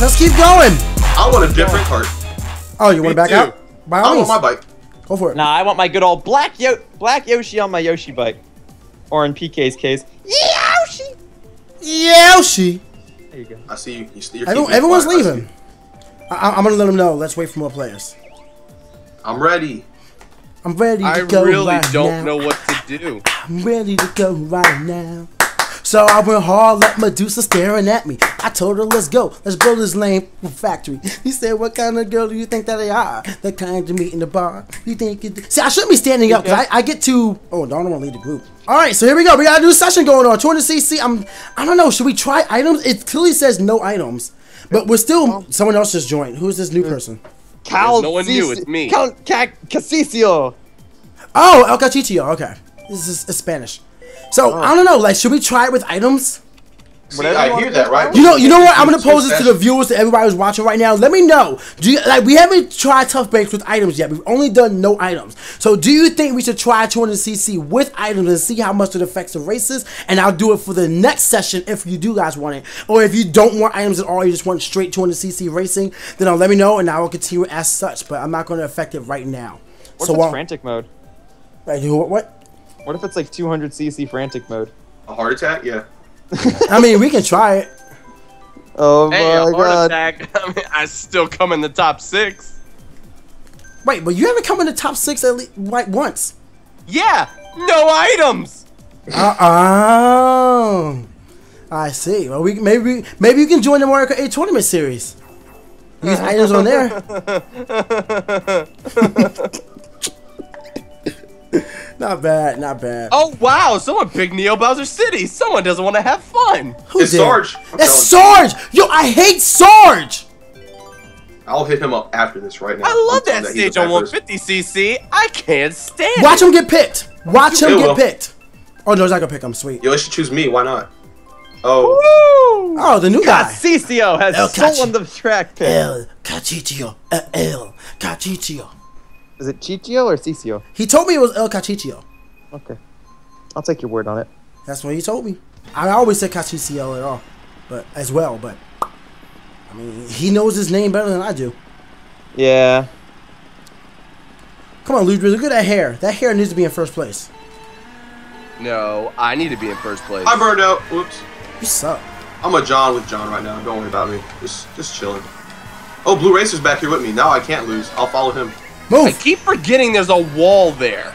Let's keep going. I want a different cart. Oh, you want to back out? By all means. I want my bike. Go for it. Nah, I want my good old black Yoshi on my Yoshi bike. Or in PK's case, Yoshi! Yoshi! There you go. I see you. Everyone's leaving. I'm going to let them know. Let's wait for more players. I'm ready. I'm ready to go right now. I really don't know what to do. I'm ready to go right now. So I went hard, like Medusa staring at me. I told her, let's go, let's build this lame factory. He said, what kind of girl do you think that they are? The kind to meet in the bar. You think you could... See, I shouldn't be standing up because I get to... Oh, I don't want to leave the group. All right, so here we go. We got a new session going on. 200cc. I don't know. Should we try items? It clearly says no items, but we're still... Someone else just joined. Who's this new person? Cal. No one knew. It's me. Cachichio. Oh, El Cachichio. Okay. This is Spanish. So I don't know, like, should we try it with items? See, I hear that, right? You know what? I'm gonna pose this to the viewers, to everybody who's watching right now. Let me know. Do you, like, we haven't tried Tough Brakes with items yet. We've only done no items. So do you think we should try 200cc with items and see how much it affects the races? And I'll do it for the next session if you do guys want it, or if you don't want items at all, you just want straight 200cc racing. Then I'll let me know, and I will continue as such. But I'm not gonna affect it right now. What's so, frantic mode? Right? What? What if it's like 200cc frantic mode? A heart attack? Yeah. I mean, we can try it. Oh my god. I mean, I still come in the top 6. Wait, but you haven't come in the top 6 at least like once. Yeah, no items. Oh, I see. Well, we maybe you can join the Mario Kart 8 tournament series. These items on there. Not bad, not bad. Oh wow, someone picked Neo Bowser City. Someone doesn't want to have fun. It's Sarge. It's Sarge! Yo, I hate Sarge! I'll hit him up after this right now. I love that stage on 150cc. I can't stand it. Watch him get picked. Watch him get picked. Oh no, he's not gonna pick him. Sweet. Yo, I should choose me. Why not? Oh. Woo. Oh, the new guy. Cachichio has stolen the track pick. Cachichio. Cachichio. Is it Chichio or Cicio? He told me it was El Cachichio. Okay. I'll take your word on it. That's what he told me. I always said Cachichio but I mean, he knows his name better than I do. Yeah. Come on, Ludwig, look at that hair. That hair needs to be in first place. No, I need to be in first place. I burned out. Whoops. You suck. I'm a John with John right now. Don't worry about me. Just chilling. Oh, Blue Racer's back here with me. Now I can't lose. I'll follow him. Move. I keep forgetting there's a wall there.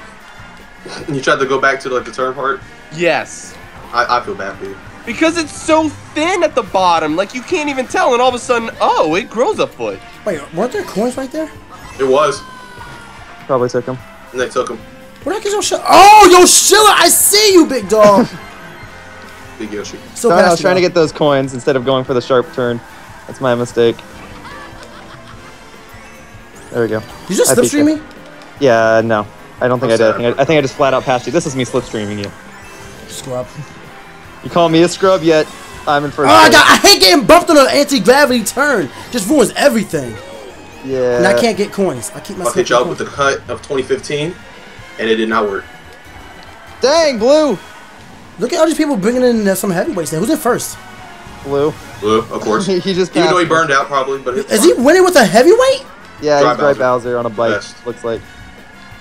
You tried to go back to like the turn part? Yes. I feel bad for you. Because it's so thin at the bottom, like you can't even tell, and all of a sudden, oh, it grows a foot. Wait, weren't there coins right there? It was. Probably took them. And they took them. Where the heck is Yoshiller? Oh, Yoshiller, I see you, big dog. Big Yoshi. So I was trying to get those coins instead of going for the sharp turn. That's my mistake. There we go. You just slipstreaming? Yeah, no. I don't think I did. I think I just flat out passed you. This is me slipstreaming you. Scrub. You call me a scrub, yet I'm in first. Oh, my God. I hate getting bumped on an anti-gravity turn. Just ruins everything. Yeah. And I can't get coins. I keep myself. I hit y'all with the cut of 2015, and it did not work. Dang, Blue. Look at all these people bringing in some heavyweights there. Who's in first? Blue. Blue, of course. He just passed. Even though he burned out, probably. But is he winning with a heavyweight? Yeah, he's Dry Bowser on a bike, looks like.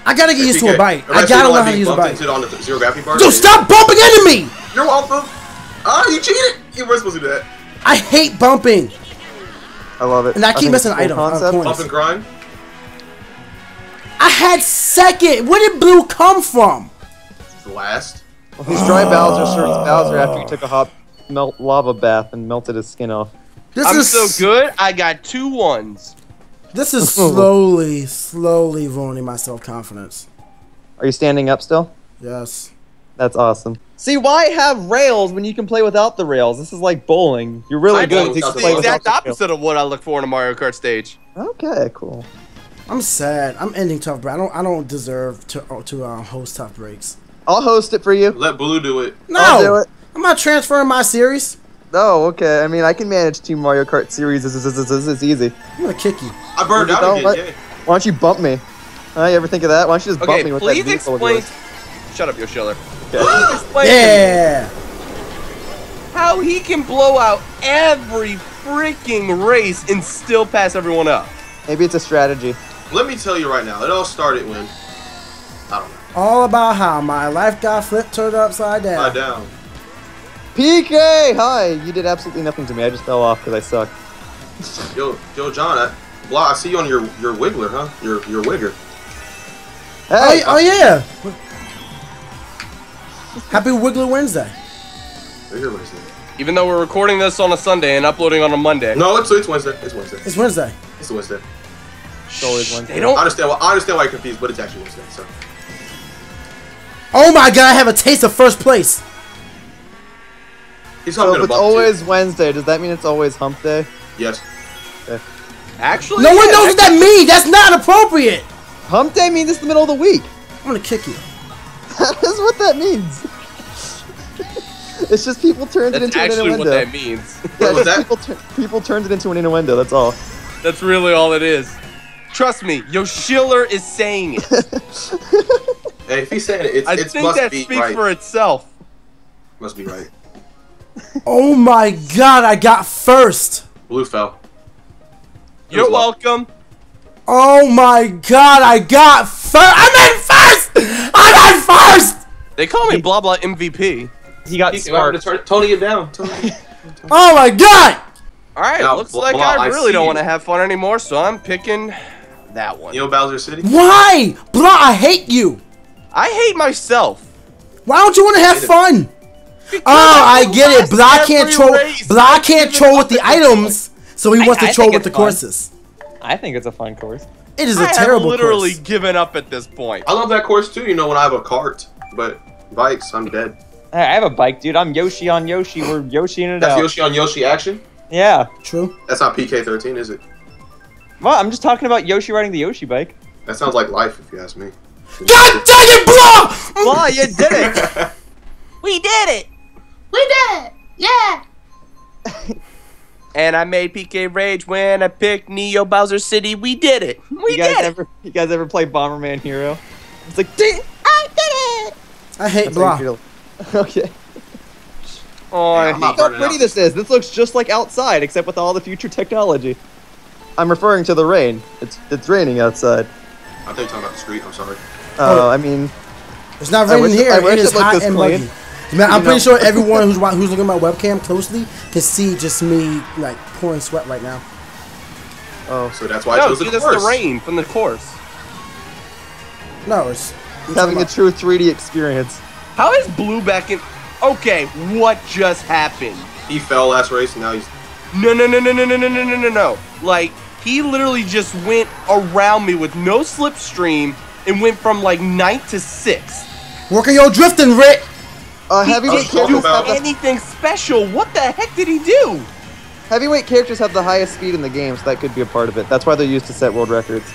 I gotta get used to a bike. I gotta learn how to use a bike. Dude, stop bumping into me! You're welcome. Ah, you cheated! You weren't supposed to do that. I hate bumping. I love it. And I keep missing items. Bump and grind? I had second. Where did Blue come from? Last. Well, he's Dry Bowser, serves Bowser after he took a hot lava bath and melted his skin off. I'm so good, I got 2 ones. This is slowly, slowly ruining my self-confidence. Are you standing up still? Yes. That's awesome. See, why have rails when you can play without the rails? This is like bowling. You're really good to play without the rails. It's the exact opposite of what I look for in a Mario Kart stage. Okay, cool. I'm sad. I'm ending Tough Break. I don't deserve to host Tough Breaks. I'll host it for you. Let Blue do it. No, I'll do it. I'm not transferring my series. Oh, okay. I mean, I can manage 2 Mario Kart series. It's easy. I'm gonna kick you. I burned out again. Why don't you bump me? You ever think of that? Why don't you just bump me with that vehicle of yours? Shut up, Yoshiller. Okay. Yeah. How he can blow out every freaking race and still pass everyone up. Maybe it's a strategy. Let me tell you right now, it all started when, I don't know. All about how my life got flipped, turned upside down. Upside down. PK, hi. You did absolutely nothing to me. I just fell off because I suck. Yo, John, I see you on your wiggler, huh? Your wigger. Hey, oh yeah. Happy Wiggler Wednesday. Wiggler Wednesday. Even though we're recording this on a Sunday and uploading on a Monday. No, it's Wednesday. It's Wednesday. It's Wednesday. It's Wednesday. It's always Wednesday. They don't I understand why you're confused, but it's actually Wednesday. So. Oh my God! I have a taste of first place. He's so if it's always Wednesday, does that mean it's always hump day? Yes. Okay. Actually, no one knows what that means. That's not appropriate. Hump day means it's the middle of the week. I'm gonna kick you. That is what that means. It's just people turned it into an innuendo. That's actually what that means. Yeah, people turned it into an innuendo, that's all. That's really all it is. Trust me, Yoshiller is saying it. Hey, if he's saying it, it's, I think must that speaks right. for itself. Must be right. Oh my God, I got first. Blue fell. You're welcome. Oh my God, I got first. I'm in first! I'm in first! They call me blah blah MVP. He got smart. Tony it down. Oh my God! Alright, looks like I really don't want to have fun anymore, so I'm picking that one. Neo Bowser City? Why? Blah, I hate you. I hate myself. Why don't you want to have fun? Because I get it. Blah can't troll with the items, so he wants to troll with the courses. I think it's a fun course. It is a terrible course. I have literally given up at this point. I love that course too, you know, when I have a cart, but bikes, I'm dead. Hey, I have a bike, dude. I'm Yoshi on Yoshi. We're Yoshi in it out. That's Yoshi on Yoshi action? Yeah. True. That's not PK13, is it? Well, I'm just talking about Yoshi riding the Yoshi bike. That sounds like life, if you ask me. God dang it, Blah! Blah, you did it! We did it! We did it! Yeah! And I made PK rage when I picked Neo Bowser City. We did it! We did it! You guys ever play Bomberman Hero? It's like, I did it! I hate Blah. Okay. Oh, I hate how pretty this is. This looks just like outside, except with all the future technology. I'm referring to the rain. It's raining outside. I thought you were talking about the street. I'm sorry. Oh, I mean, it's not raining here. It is hot and muggy. Man, I'm pretty sure everyone who's looking at my webcam closely can see just me like pouring sweat right now. Oh, so that's why I chose the course. No, that's the rain from the course. No, it's having a true 3D experience. How is Blue back in? Okay, what just happened? He fell last race and now he's... No. Like, he literally just went around me with no slipstream and went from like 9th to 6th. Working your drifting, Rick. Heavyweight characters have anything special. What the heck did he do? Heavyweight characters have the highest speed in the game, so that could be a part of it. That's why they're used to set world records.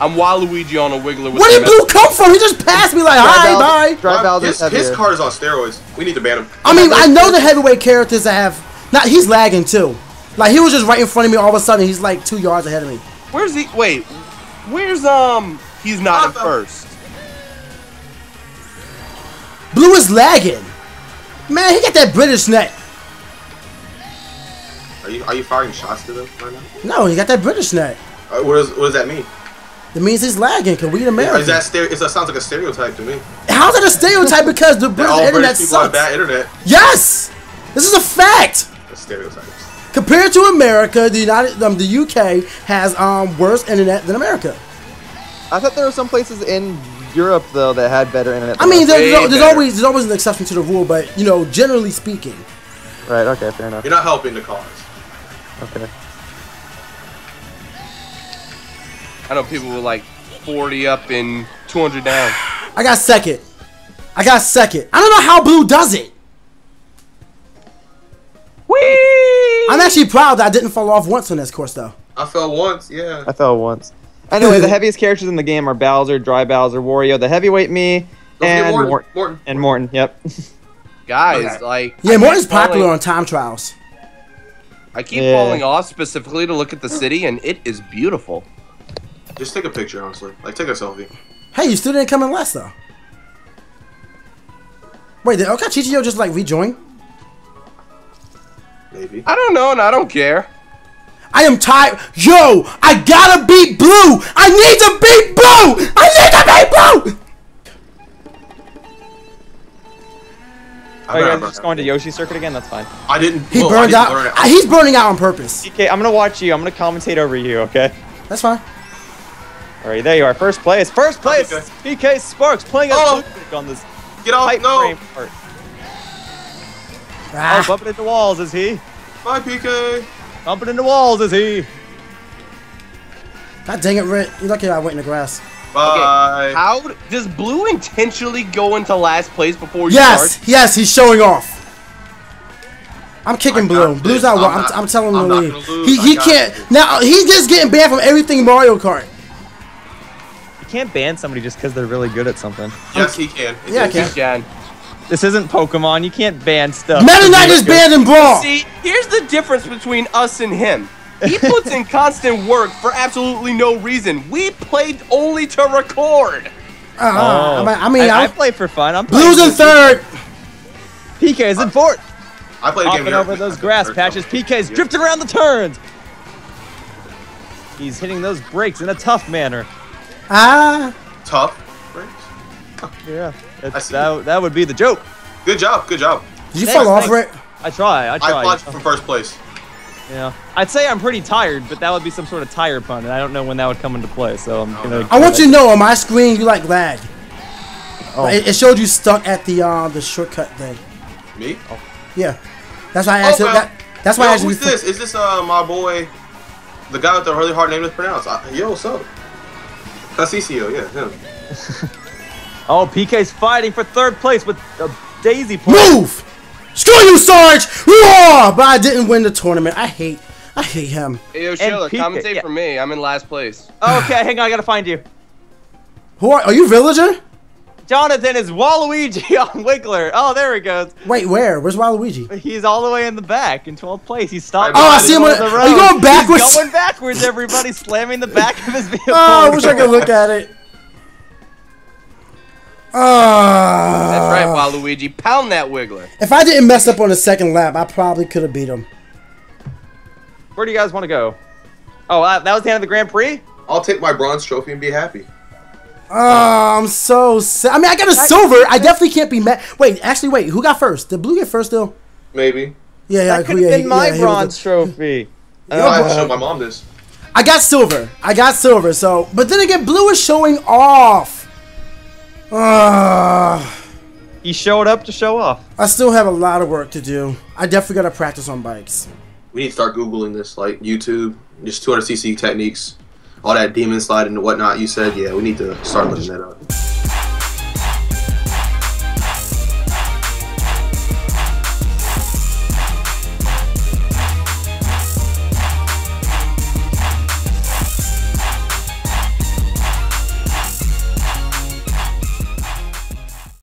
I'm Waluigi on a Wiggler. With where did Blue come from? He just passed me like, hi, bye. His car is on steroids. We need to ban him. I mean, I know the heavyweight characters that have... Now, he's lagging, too. Like, he was just right in front of me all of a sudden. He's like 2 yards ahead of me. Where's he... Wait. Where's, He's not in first. Blue is lagging. Man, he got that British neck. Are you firing shots to them right now? No, he got that British neck. What does that mean? It means he's lagging, because we in America. Is that that sounds like a stereotype to me. How's that a stereotype? Because the British internet sucks. Have bad internet. Yes! This is a fact! The stereotypes. Compared to America, the UK has worse internet than America. I thought there were some places in Europe, though, that had better internet. I mean, there's always an exception to the rule, but, you know, generally speaking. Right, okay, fair enough. You're not helping the cause. Okay. I know people were like 40 up and 200 down. I got second. I don't know how Blue does it. Whee! I'm actually proud that I didn't fall off once on this course, though. I fell once, yeah. I fell once. Anyway, the heaviest characters in the game are Bowser, Dry Bowser, Wario, the heavyweight me, and Morton. And Morton, yep. Guys, okay. Yeah, Morton's popular on time trials. I keep falling off specifically to look at the city, and it is beautiful. Just take a picture, honestly. Like, take a selfie. Hey, you still didn't come in last, though. Wait, did Cachichio just, like, rejoin? maybe. I don't know, and I don't care. I am tired. Yo, I gotta beat Blue. I need to beat Blue. I need to beat Blue. Are you guys just going to Yoshi Circuit again? That's fine. I didn't. He burned out. He's burning out on purpose. PK, I'm gonna watch you. I'm gonna commentate over you. Okay. That's fine. All right, there you are. First place. First place. PK Sparks playing on this. Get off! No. Ah. Oh, bumping into walls is he? Bye, PK. Bumping into walls is he? God dang it, Rick! You're lucky I went in the grass. Bye. Okay. How does Blue intentionally go into last place before you start? Yes, he's showing off. I'm kicking Blue. Blue's out. I'm telling him to leave. He can't. Now he's just getting banned from everything Mario Kart. You can't ban somebody just because they're really good at something. Yes, he can. Yeah, he can. This isn't Pokemon. You can't ban stuff. Meta Knight is banned in Brawl. See, here's the difference between us and him. He puts in constant work for absolutely no reason. We played only to record. I play for fun. I'm Blue's in third. PK is in fourth. I played a game here. Over those grass patches. PK's drifting around the turns. He's hitting those brakes in a tough manner. Tough brakes. Yeah. That would be the joke. Good job, good job. Did you fall off, Rick? I try. I flashed from first place. Yeah. I'd say I'm pretty tired, but that would be some sort of tire pun, and I don't know when that would come into play, so I'm gonna... I want you to know, on my screen, you like lag. Oh. It showed you stuck at the shortcut thing. Me? Oh. Yeah. That's why I asked you... Who's this? Is this my boy, the guy with the really hard name to pronounce? Yo, what's up? Cachichio, yeah, him. Oh, PK's fighting for third place with a daisy point. Move! Screw you, Sarge! But I didn't win the tournament. I hate him. Hey, Yoshiller, commentate for me. I'm in last place. Okay, hang on. I gotta find you. Who are you, Villager? Jonathan is Waluigi on Wiggler. Oh, there he goes. Wait, where? Where's Waluigi? He's all the way in the back, in 12th place. He stopped. Oh, I see him. Are you going backwards? He's going backwards, everybody. Slamming the back of his vehicle. Oh, I wish I could look at it. That's right, Waluigi. Pound that Wiggler. If I didn't mess up on the second lap, I probably could have beat him. Where do you guys want to go? Oh, that was the end of the Grand Prix? I'll take my bronze trophy and be happy. Oh, I'm so sad. I mean, I got a silver. I definitely can't be mad. Wait, who got first? Did Blue get first, though? Maybe. Yeah, that could have been my bronze trophy. I have to show my mom this. I got silver. So, but then again, Blue is showing off. He showed up to show off. I still have a lot of work to do. I definitely gotta practice on bikes. We need to start Googling this, like YouTube, just 200cc techniques, all that demon sliding and whatnot you said. Yeah, we need to start looking that up.